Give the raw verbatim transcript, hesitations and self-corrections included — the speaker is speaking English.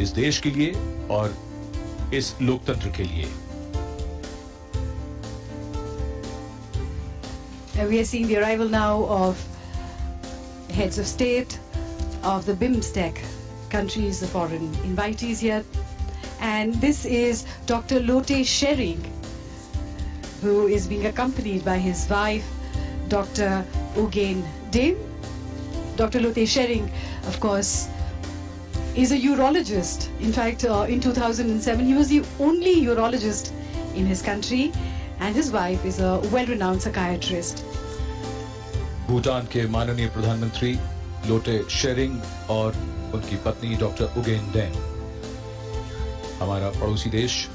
इस देश के लिए और इस लोकतंत्र के लिए. We are seeing the arrival now of heads of state of the BIMSTEC countries, the foreign invitees here. And this is Doctor Lotay Tshering, who is being accompanied by his wife, Doctor Ugyen Dem. Doctor Lotay Tshering, of course, is a urologist. In fact, uh, in two thousand seven, he was the only urologist in his country. And his wife is a well-renowned psychiatrist. Bhutan के माननीय प्रधानमंत्री लोटे शेरिंग और उनकी पत्नी doctor Ugen dam, हमारा पड़ोसी देश